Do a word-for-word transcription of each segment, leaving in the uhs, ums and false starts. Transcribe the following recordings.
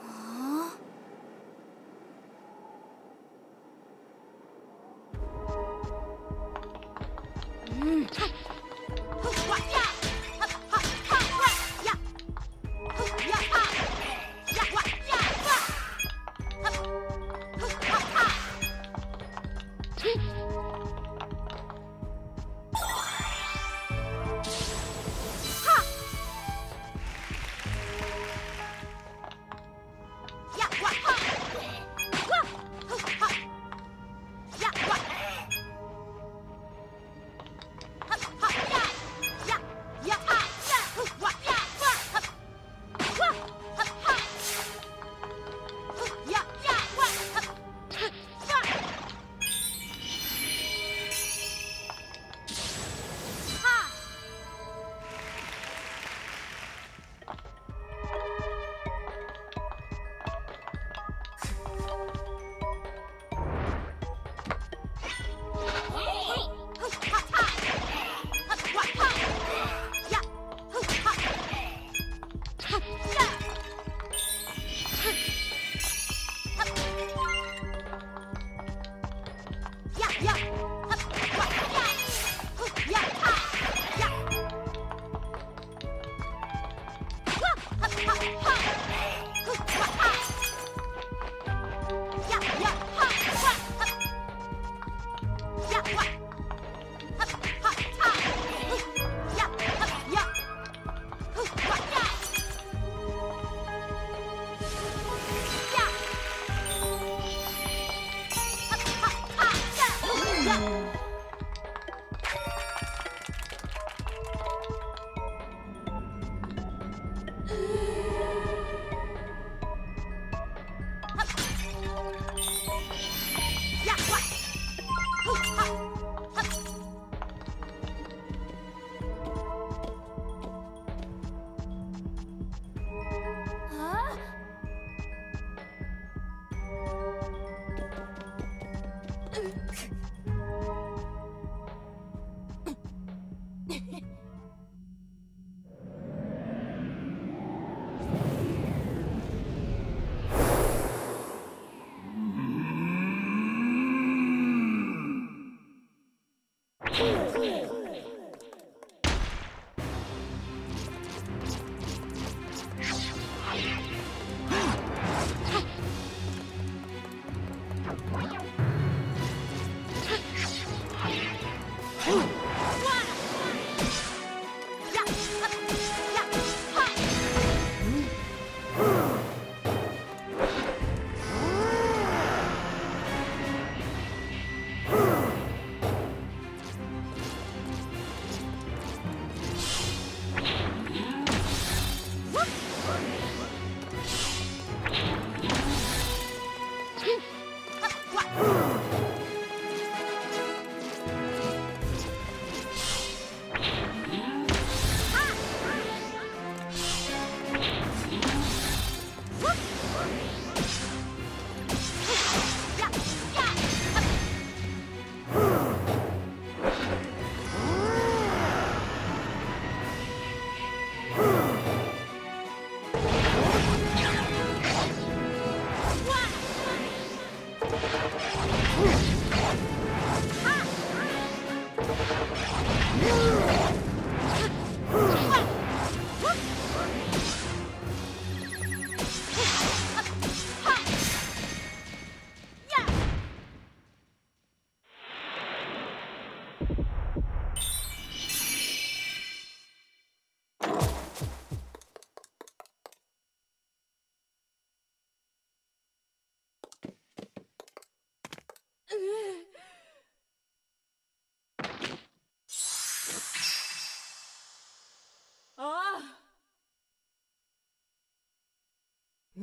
啊！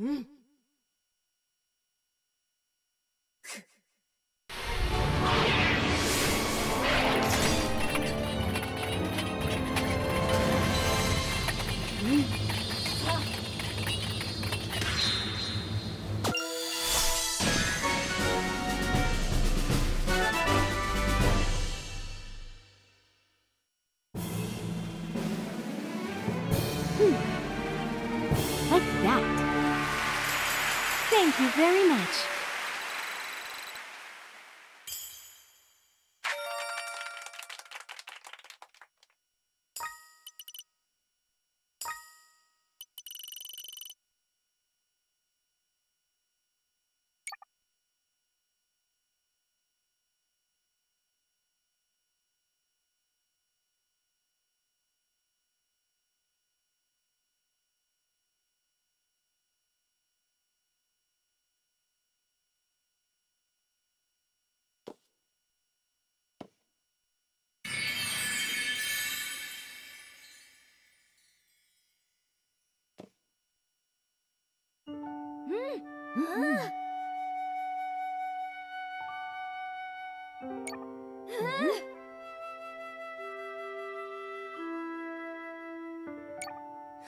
嗯。嗯。嗯。 Like that. Thank you very much.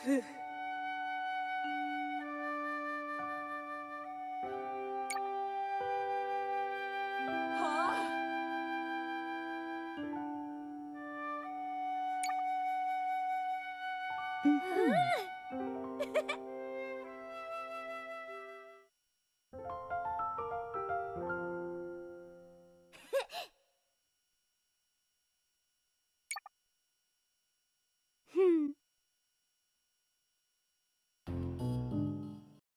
Huh?